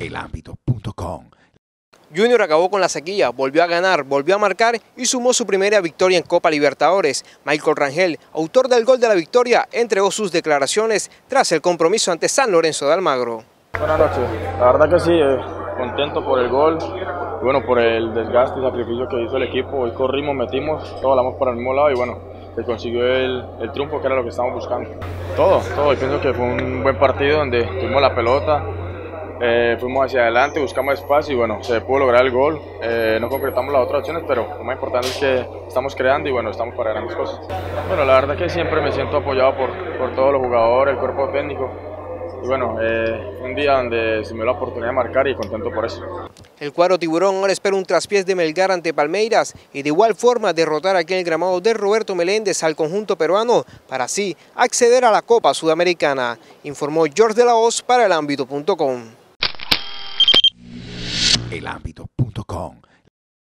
elambito.com. Junior acabó con la sequía, volvió a ganar, volvió a marcar y sumó su primera victoria en Copa Libertadores. Michael Rangel, autor del gol de la victoria, entregó sus declaraciones tras el compromiso ante San Lorenzo de Almagro. Buenas noches, la verdad que sí, contento por el gol, y bueno, por el desgaste y sacrificio que hizo el equipo. Hoy corrimos, metimos, todos hablamos para el mismo lado y bueno, se consiguió el triunfo, que era lo que estábamos buscando. Todo, y pienso que fue un buen partido donde tuvimos la pelota. Fuimos hacia adelante, buscamos espacio y bueno, se pudo lograr el gol. No concretamos las otras opciones, pero lo más importante es que estamos creando y bueno, estamos para grandes cosas. Bueno, la verdad que siempre me siento apoyado por todos los jugadores, el cuerpo técnico. Y bueno, un día donde se me dio la oportunidad de marcar y contento por eso. El cuadro tiburón ahora espera un traspiés de Melgar ante Palmeiras y de igual forma derrotar aquí en el gramado de Roberto Meléndez al conjunto peruano para así acceder a la Copa Sudamericana. Informó George de la Oz para elambito.com. elambito.com